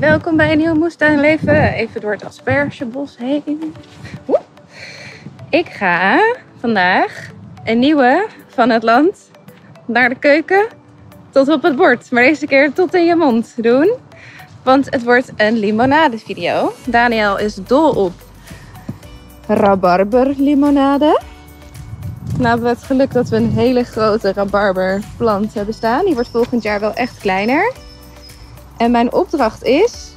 welkom bij een nieuw moestuinleven. Even door het aspergebos heen. Ik ga vandaag een nieuwe van het land naar de keuken tot op het bord. Maar deze keer tot in je mond doen. Want het wordt een limonade video. Daniel is dol op rabarberlimonade. Nou hebben we het geluk dat we een hele grote rabarberplant hebben staan. Die wordt volgend jaar wel echt kleiner. En mijn opdracht is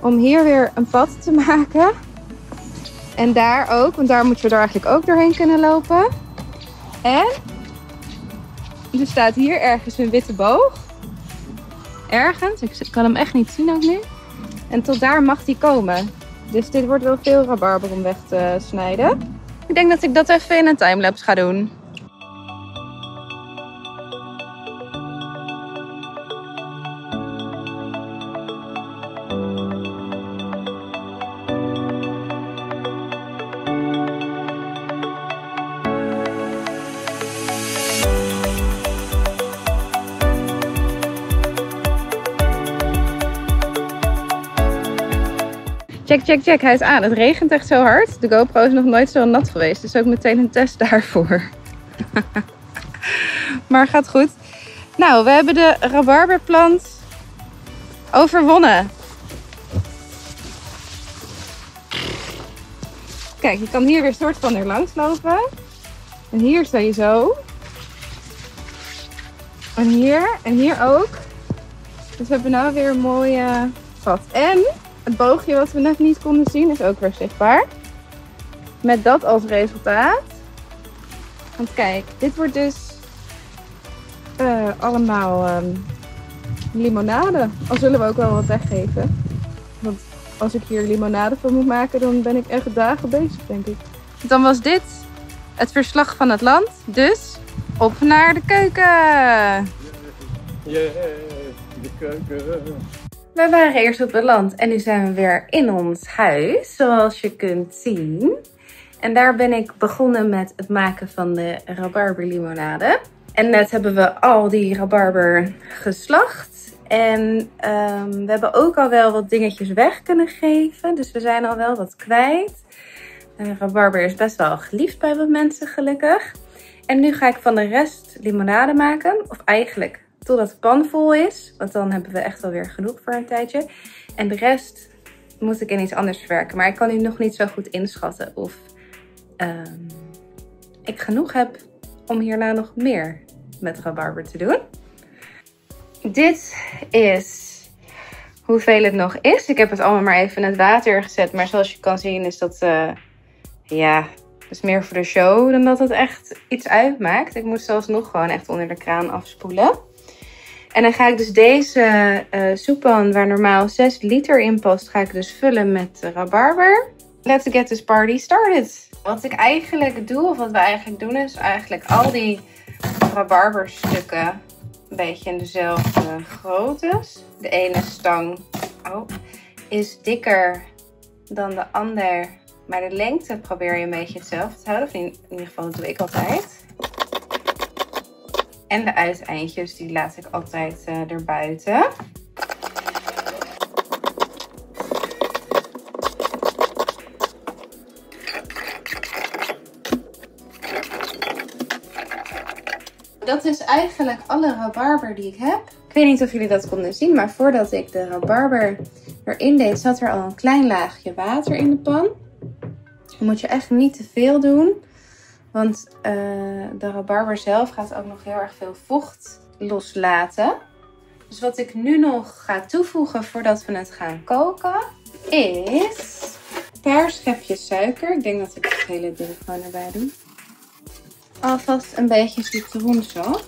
om hier weer een pad te maken. En daar ook, want daar moeten we er eigenlijk ook doorheen kunnen lopen. En er staat hier ergens een witte boog. Ergens, ik kan hem echt niet zien ook nu. En tot daar mag die komen. Dus dit wordt wel veel rabarber om weg te snijden. Ik denk dat ik dat even in een timelapse ga doen. Check, check, check. Hij is aan. Het regent echt zo hard. De GoPro is nog nooit zo nat geweest. Dus ook meteen een test daarvoor. Maar gaat goed. Nou, we hebben de rabarberplant overwonnen. Kijk, je kan hier weer soort van er langs lopen. En hier sta je zo. En hier ook. Dus we hebben nou weer een mooie vat. En het boogje wat we net niet konden zien is ook weer zichtbaar. Met dat als resultaat. Want kijk, dit wordt dus allemaal limonade. Al zullen we ook wel wat weggeven. Want als ik hier limonade van moet maken, dan ben ik echt dagen bezig, denk ik. Dan was dit het verslag van het land. Dus op naar de keuken! De keuken! We waren eerst op het land en nu zijn we weer in ons huis, zoals je kunt zien. En daar ben ik begonnen met het maken van de rabarberlimonade. En net hebben we al die rabarber geslacht. En we hebben ook al wel wat dingetjes weg kunnen geven, dus we zijn al wel wat kwijt. Rabarber is best wel geliefd bij wat mensen, gelukkig. En nu ga ik van de rest limonade maken, of eigenlijk totdat de pan vol is, want dan hebben we echt alweer genoeg voor een tijdje. En de rest moet ik in iets anders verwerken. Maar ik kan nu nog niet zo goed inschatten of ik genoeg heb om hierna nog meer met rabarber te doen. Dit is hoeveel het nog is. Ik heb het allemaal maar even in het water gezet. Maar zoals je kan zien is dat, ja, is meer voor de show dan dat het echt iets uitmaakt. Ik moet zelfs nog gewoon echt onder de kraan afspoelen. En dan ga ik dus deze soeppan, waar normaal 6 liter in past, ga ik dus vullen met rabarber. Let's get this party started! Wat ik eigenlijk doe, of wat we eigenlijk doen, is eigenlijk al die rabarberstukken een beetje in dezelfde groottes. De ene stang is dikker dan de ander, maar de lengte probeer je een beetje hetzelfde te houden. Of in ieder geval, dat doe ik altijd. En de uiteindjes, die laat ik altijd erbuiten. Dat is eigenlijk alle rabarber die ik heb. Ik weet niet of jullie dat konden zien, maar voordat ik de rabarber erin deed, zat er al een klein laagje water in de pan. Dan moet je echt niet te veel doen. Want de rabarber zelf gaat ook nog heel erg veel vocht loslaten. Dus wat ik nu nog ga toevoegen voordat we het gaan koken is een paar schepjes suiker. Ik denk dat ik het hele ding gewoon erbij doe. Alvast een beetje citroensap.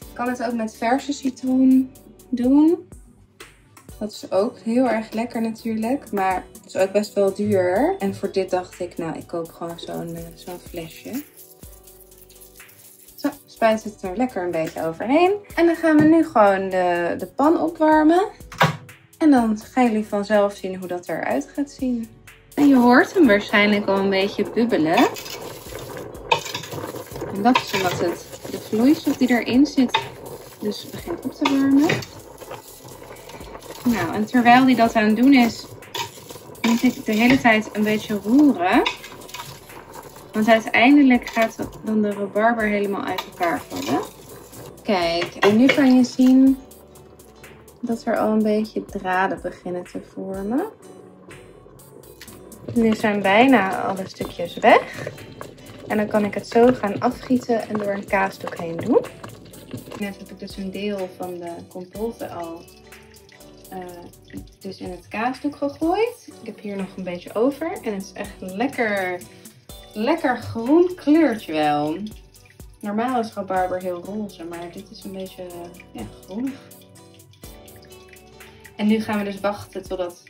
Ik kan het ook met verse citroen doen. Dat is ook heel erg lekker natuurlijk, maar het is ook best wel duur. En voor dit dacht ik, nou, ik koop gewoon zo'n flesje. Zo, spuit het er lekker een beetje overheen. En dan gaan we nu gewoon de pan opwarmen. En dan gaan jullie vanzelf zien hoe dat eruit gaat zien. En je hoort hem waarschijnlijk al een beetje bubbelen. En dat is omdat de vloeistof die erin zit dus begint op te warmen. Nou, en terwijl die dat aan het doen is, moet ik de hele tijd een beetje roeren. Want uiteindelijk gaat dan de rabarber helemaal uit elkaar vallen. Kijk, en nu kan je zien dat er al een beetje draden beginnen te vormen. Nu zijn bijna alle stukjes weg. En dan kan ik het zo gaan afgieten en door een kaasdoek heen doen. Net heb ik dus een deel van de compote al dus in het kaasdoek gegooid. Ik heb hier nog een beetje over. En het is echt lekker, lekker groen kleurtje wel. Normaal is rabarber heel roze, maar dit is een beetje groen. En nu gaan we dus wachten totdat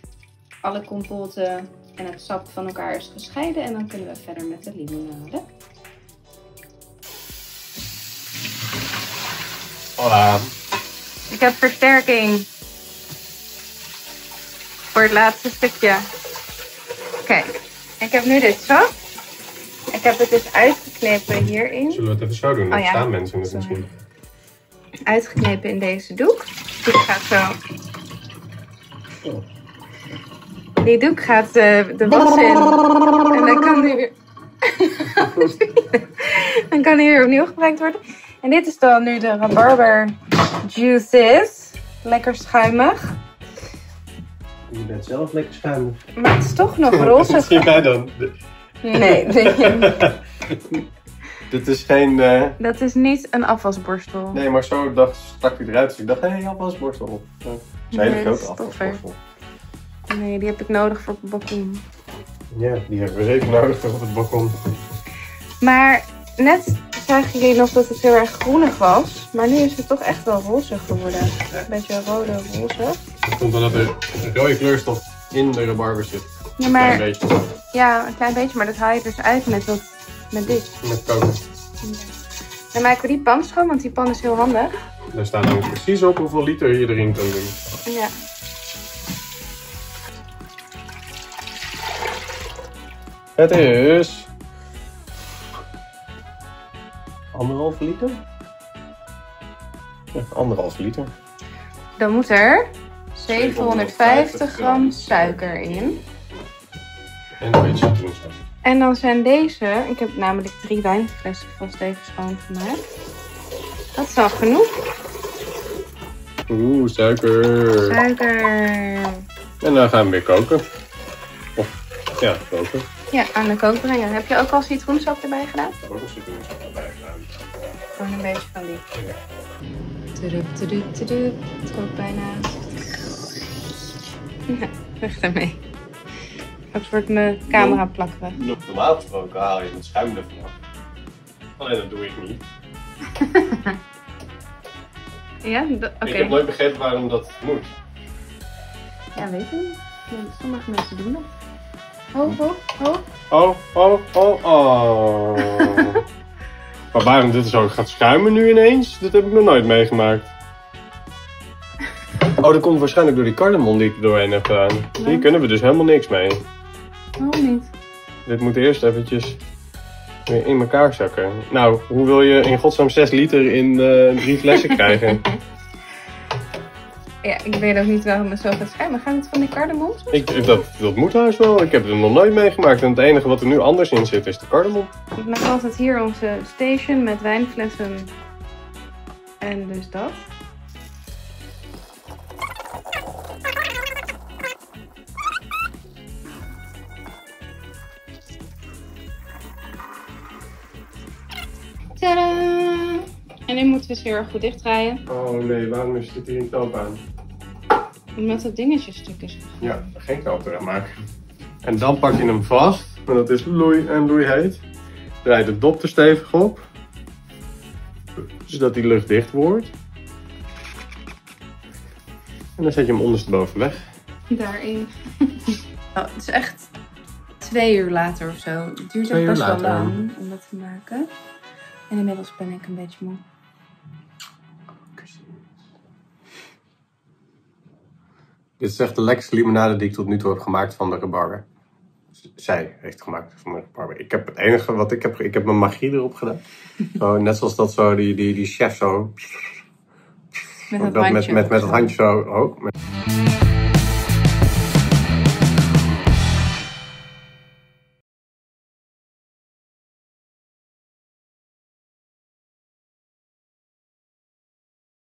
alle compoten en het sap van elkaar is gescheiden. En dan kunnen we verder met de limonade. Hola. Ik heb versterking. Voor het laatste stukje. Kijk, ik heb nu dit sap. Ik heb het dus uitgeknepen hierin. Zullen we het even zo doen? Dan staan mensen het misschien. Uitgeknepen in deze doek. Dit gaat zo. Oh. Die doek gaat de was in. En dan kan die weer... dan kan die weer opnieuw gebruikt worden. En dit is dan nu de rabarber juices. Lekker schuimig. Je bent zelf lekker schuimig. Maar het is toch nog roze. Misschien jij dan. Nee. Dit is geen... Dat is niet een afwasborstel. Nee, maar zo stak hij eruit. Dus ik dacht, hé, afwasborstel. Een hele grote afwasborstel. Nee, die heb ik nodig voor op het balkon. Ja, die hebben we zeker nodig voor op het balkon. Maar net zagen jullie nog dat het heel erg groenig was. Maar nu is het toch echt wel roze geworden. Een beetje rode roze. Dat komt omdat er rode kleurstof in de rabarber zit. Ja, maar, een klein beetje. Maar dat haal je dus uit met dit. Met koken. Ja. Dan maken we die pan schoon, want die pan is heel handig. Daar staat dan precies op hoeveel liter je erin kan doen. Ja. Het is 1,5 liter. Ja, 1,5 liter. Dan moet er 750 gram suiker in. En een beetje citroensap. En dan zijn deze, ik heb namelijk 3 wijnflessen vast even schoongemaakt. Dat is al genoeg. Oeh, suiker. Suiker. En dan gaan we weer koken. Ja, koken. Ja, aan de kook brengen. Heb je ook al citroensap erbij gedaan? Ik heb ook al citroensap erbij gedaan. Gewoon een beetje van die. Tudup. Het komt bijna. Ja, weg daarmee. Straks wordt mijn camera plakkerig. Normaal gesproken haal je het schuim ervan af. Alleen dat doe ik niet. Ja, oké. Ik heb nooit begrepen waarom dat moet. Ja, weet ik niet. Sommige mensen doen dat. Oh. Maar waarom dit zo gaat schuimen nu ineens? Dit heb ik nog nooit meegemaakt. Oh, dat komt waarschijnlijk door die cardamom die ik er doorheen heb gedaan. Ja. Hier kunnen we dus helemaal niks mee. Waarom niet? Dit moet eerst eventjes weer in elkaar zakken. Nou, hoe wil je in godsnaam 6 liter in 3 flessen krijgen? Ja, ik weet ook niet waarom het zo gaat schuimen. Gaan we het van die cardamom? Dat moet huis wel. Ik heb het nog nooit meegemaakt. En het enige wat er nu anders in zit is de cardamom. Ik maak altijd hier onze station met wijnflessen. En dus dat. Tadaa! En nu moeten we ze heel erg goed dichtdraaien. Oh nee, waarom is dit hier een knoop aan? Omdat dat dingetje stuk is. Ja, geen knoop eraan maken. En dan pak je hem vast, want dat is loei en loei heet. Draai de dop er stevig op, zodat die lucht dicht wordt. En dan zet je hem ondersteboven weg. Daarin. Nou, het is echt 2 uur later of zo. Het duurt ook best wel lang om dat te maken. En inmiddels ben ik een beetje moe. Dit is echt de lekkerste limonade die ik tot nu toe heb gemaakt van de rabarber. Zij heeft gemaakt van de rabarber. Ik heb het enige wat ik heb mijn magie erop gedaan. Zo, net zoals dat zo, die chef zo. Met het handje zo.